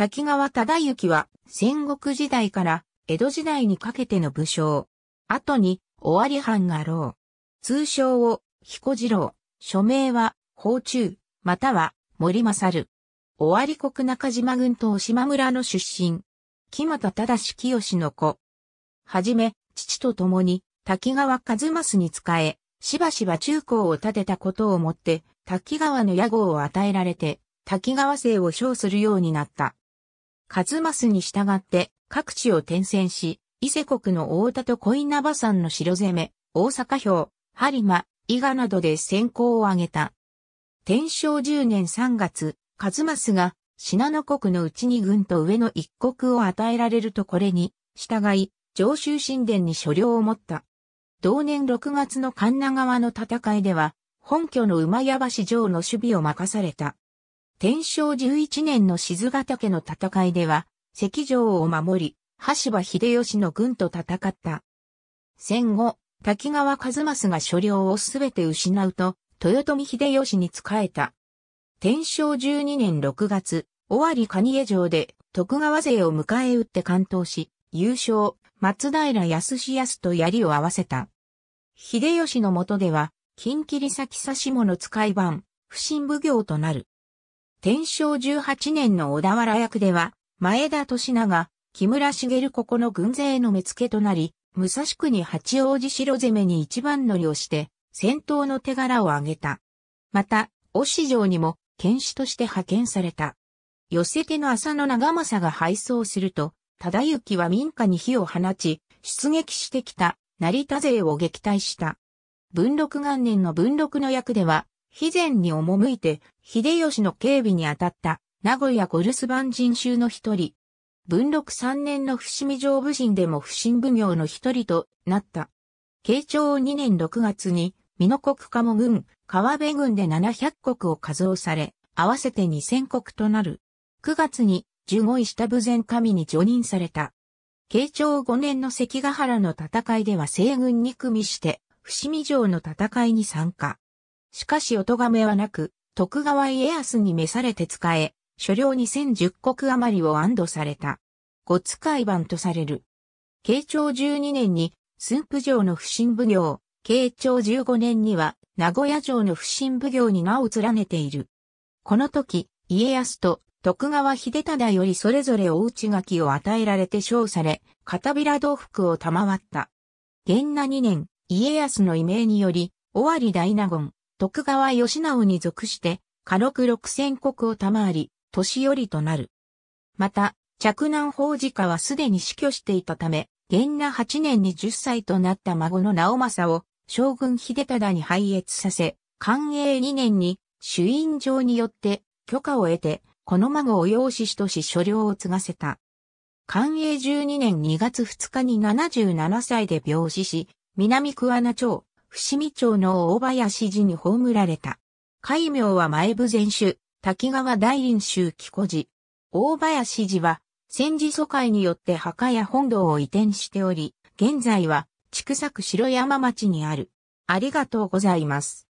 滝川忠之は戦国時代から江戸時代にかけての武将。後に尾張藩家老。通称を彦次郎。署名は宝忠、または森勝。尾張国中島郡東島村の出身。木俣忠清の子。はじめ、父と共に滝川一益に仕え、しばしば忠功を立てたことをもって、滝川の屋号を与えられて、滝川姓を称するようになった。一益に従って各地を転戦し、伊勢国の太田と小稲葉山の城攻め、大阪城、播磨、伊賀などで戦功を挙げた。天正10年3月、一益が信濃国のうちに軍と上の一国を与えられるとこれに、従い、上州新田に所領を持った。同年6月の神流川の戦いでは、本拠の馬屋橋城の守備を任された。天正11年の賤ヶ岳の戦いでは、関城を守り、羽柴秀吉の軍と戦った。戦後、滝川一益が所領をすべて失うと、豊臣秀吉に仕えた。天正12年6月、尾張蟹江城で徳川勢を迎え撃って完投し、優勝、松平康康と槍を合わせた。秀吉の下では、金切先指物使い番、普請奉行となる。天正18年の小田原役では、前田利長、木村茂ここの軍勢の目付けとなり、武蔵国八王子城攻めに一番乗りをして、戦闘の手柄を挙げた。また、忍城にも、剣士として派遣された。寄せ手の浅野長政が敗走すると、忠之は民家に火を放ち、出撃してきた、成田勢を撃退した。文禄元年の文禄の役では、肥前に赴いて、秀吉の警備に当たった、名古屋五留守番人衆の一人。文禄3年の伏見城普請でも普請奉行の一人となった。慶長2年6月に、美濃国鴨郡、川辺郡で700石を加増され、合わせて2000石となる。9月に、15位下豊前守に叙任された。慶長5年の関ヶ原の戦いでは西軍に組みして、伏見城の戦いに参加。しかしお咎めはなく、徳川家康に召されて仕え、所領2010石余りを安堵された。御使い番とされる。慶長12年に、駿府城の普請奉行、慶長15年には、名古屋城の普請奉行に名を連ねている。この時、家康と徳川秀忠よりそれぞれ大内書きを与えられて称され、片平同服を賜った。元和2年、家康の異名により、尾張大納言。徳川義直に属して、家禄6000石を賜り、年寄りとなる。また、嫡男法直はすでに死去していたため、元和8年に10歳となった孫の直政を、将軍秀忠に拝謁させ、寛永2年に、朱印状によって、許可を得て、この孫を養子とし所領を継がせた。寛永12年2月2日に77歳で病死し、南桑名町、伏見町の大林寺に葬られた。戒名は前豊前守、滝川大林州彦次。大林寺は、戦時疎開によって墓や本堂を移転しており、現在は、千種区城山町にある。ありがとうございます。